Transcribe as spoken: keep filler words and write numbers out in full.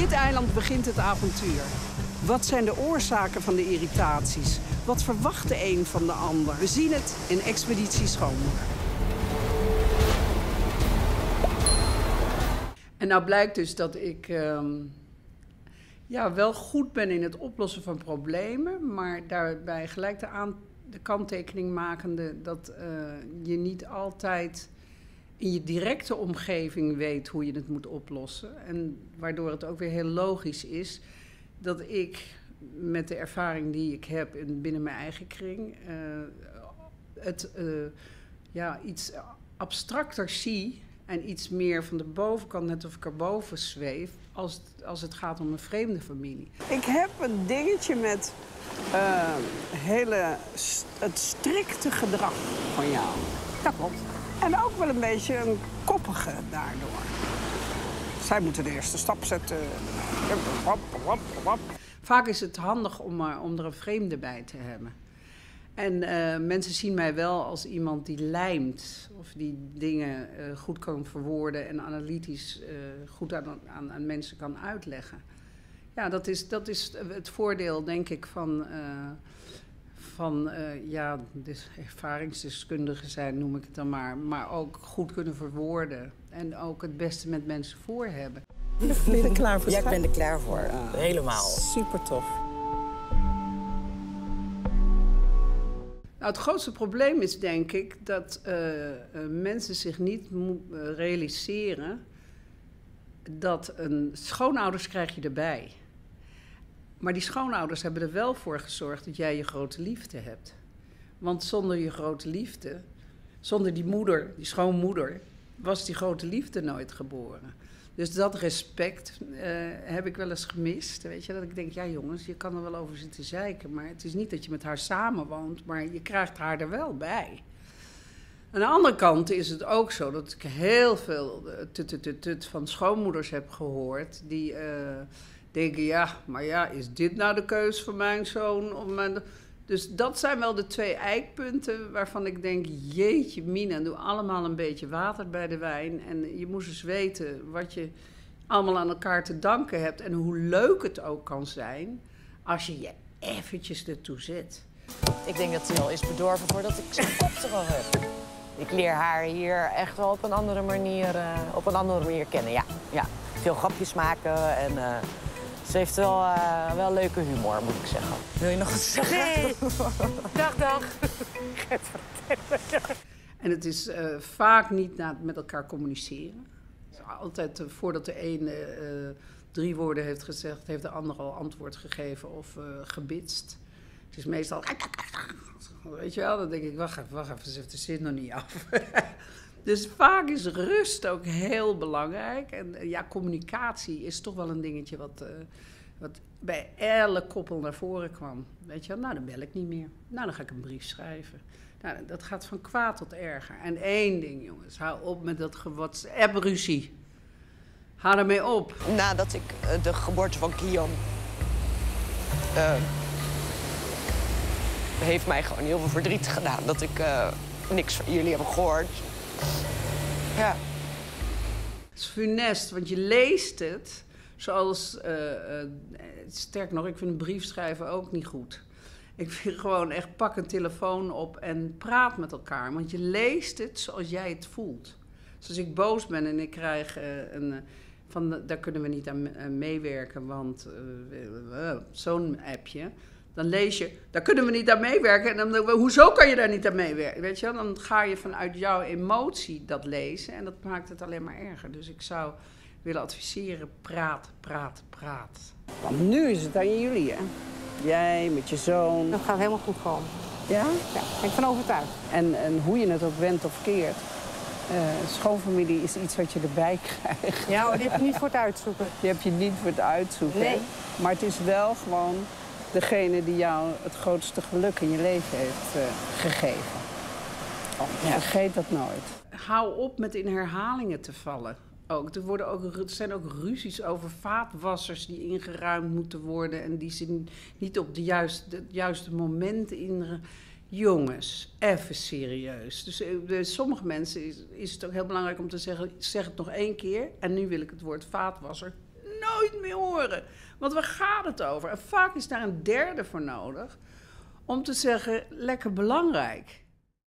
dit eiland begint het avontuur. Wat zijn de oorzaken van de irritaties? Wat verwacht de een van de ander? We zien het in Expeditie Schoonmoeder. En nou blijkt dus dat ik um, ja, wel goed ben in het oplossen van problemen, maar daarbij gelijk de, aan, de kanttekening makende dat uh, je niet altijd in je directe omgeving weet hoe je het moet oplossen. En waardoor het ook weer heel logisch is dat ik met de ervaring die ik heb in, binnen mijn eigen kring uh, het uh, ja, iets abstracter zie en iets meer van de bovenkant, net of ik erboven zweef, als het, als het gaat om een vreemde familie. Ik heb een dingetje met uh, hele st het strikte gedrag van jou. Dat klopt. En ook wel een beetje een koppige daardoor. Zij moeten de eerste stap zetten. Vaak is het handig om, maar, om er een vreemde bij te hebben. En uh, mensen zien mij wel als iemand die lijmt of die dingen uh, goed kan verwoorden en analytisch uh, goed aan, aan, aan mensen kan uitleggen. Ja, dat is, dat is het voordeel, denk ik, van, uh, van uh, ja, dus ervaringsdeskundigen zijn, noem ik het dan maar, maar ook goed kunnen verwoorden en ook het beste met mensen voor hebben. Ben je er klaar voor? Ja, ik ben er klaar voor. Uh, Helemaal. Super tof. Nou, het grootste probleem is, denk ik, dat uh, uh, mensen zich niet realiseren dat een schoonouders krijg je erbij. Maar die schoonouders hebben er wel voor gezorgd dat jij je grote liefde hebt. Want zonder je grote liefde, zonder die moeder, die schoonmoeder, was die grote liefde nooit geboren. Dus dat respect uh, heb ik wel eens gemist, weet je. Dat ik denk, ja jongens, je kan er wel over zitten zeiken, maar het is niet dat je met haar samenwoont, maar je krijgt haar er wel bij. Aan de andere kant is het ook zo dat ik heel veel tut tut tut tut van schoonmoeders heb gehoord die uh, denken, ja, maar ja, is dit nou de keus van mijn zoon of mijn... Dus dat zijn wel de twee eikpunten waarvan ik denk, jeetje mina, doe allemaal een beetje water bij de wijn. En je moest eens weten wat je allemaal aan elkaar te danken hebt en hoe leuk het ook kan zijn als je je eventjes ertoe zet. Ik denk dat hij al is bedorven voordat ik zijn kop er al heb. Ik leer haar hier echt wel op een andere manier, uh, op een andere manier kennen, ja. ja. Veel grapjes maken en... Uh... Ze heeft wel, uh, wel leuke humor, moet ik zeggen. Wil je nog wat zeggen? Nee. Dag, dag. En het is uh, vaak niet na, met elkaar communiceren. Dus altijd uh, voordat de ene uh, drie woorden heeft gezegd, heeft de ander al antwoord gegeven of uh, gebitst. Het is meestal... Weet je wel, dan denk ik, wacht even, wacht even, ze heeft de zin nog niet af. Dus vaak is rust ook heel belangrijk. En ja, communicatie is toch wel een dingetje wat, uh, wat bij elke koppel naar voren kwam. Weet je wel, nou dan bel ik niet meer. Nou, dan ga ik een brief schrijven. Nou, dat gaat van kwaad tot erger. En één ding, jongens, hou op met dat WhatsApp-ruzie. Hou ermee op. Nadat ik uh, de geboorte van Kian... Uh, heeft mij gewoon heel veel verdriet gedaan dat ik uh, niks van jullie heb gehoord. Ja. Het is funest, want je leest het zoals... Uh, uh, sterk nog, ik vind een brief schrijven ook niet goed. Ik vind gewoon echt, pak een telefoon op en praat met elkaar. Want je leest het zoals jij het voelt. Dus als ik boos ben en ik krijg uh, een... Uh, van, daar kunnen we niet aan, aan meewerken, want uh, uh, zo'n appje... Dan lees je, daar kunnen we niet aan meewerken. En dan, hoezo kan je daar niet aan meewerken? Weet je wel? Dan ga je vanuit jouw emotie dat lezen. En dat maakt het alleen maar erger. Dus ik zou willen adviseren, praat, praat, praat. Want nu is het aan jullie, hè? Jij met je zoon. Dat gaat helemaal goed komen. Ja? Ja, ik ben van overtuigd. En, en hoe je het ook wendt of keert. Uh, schoonfamilie is iets wat je erbij krijgt. Ja, die heb je niet voor het uitzoeken. Die heb je niet voor het uitzoeken. Nee. Maar het is wel gewoon... degene die jou het grootste geluk in je leven heeft uh, gegeven. Oh, ja. Vergeet dat nooit. Hou op met in herhalingen te vallen. Ook, er, worden ook, er zijn ook ruzies over vaatwassers die ingeruimd moeten worden... en die ze niet op de juiste, het juiste moment in... Jongens, even serieus. Dus bij sommige mensen is, is het ook heel belangrijk om te zeggen... zeg het nog één keer en nu wil ik het woord vaatwasser nooit meer horen. Want waar gaat het over? En vaak is daar een derde voor nodig om te zeggen, lekker belangrijk.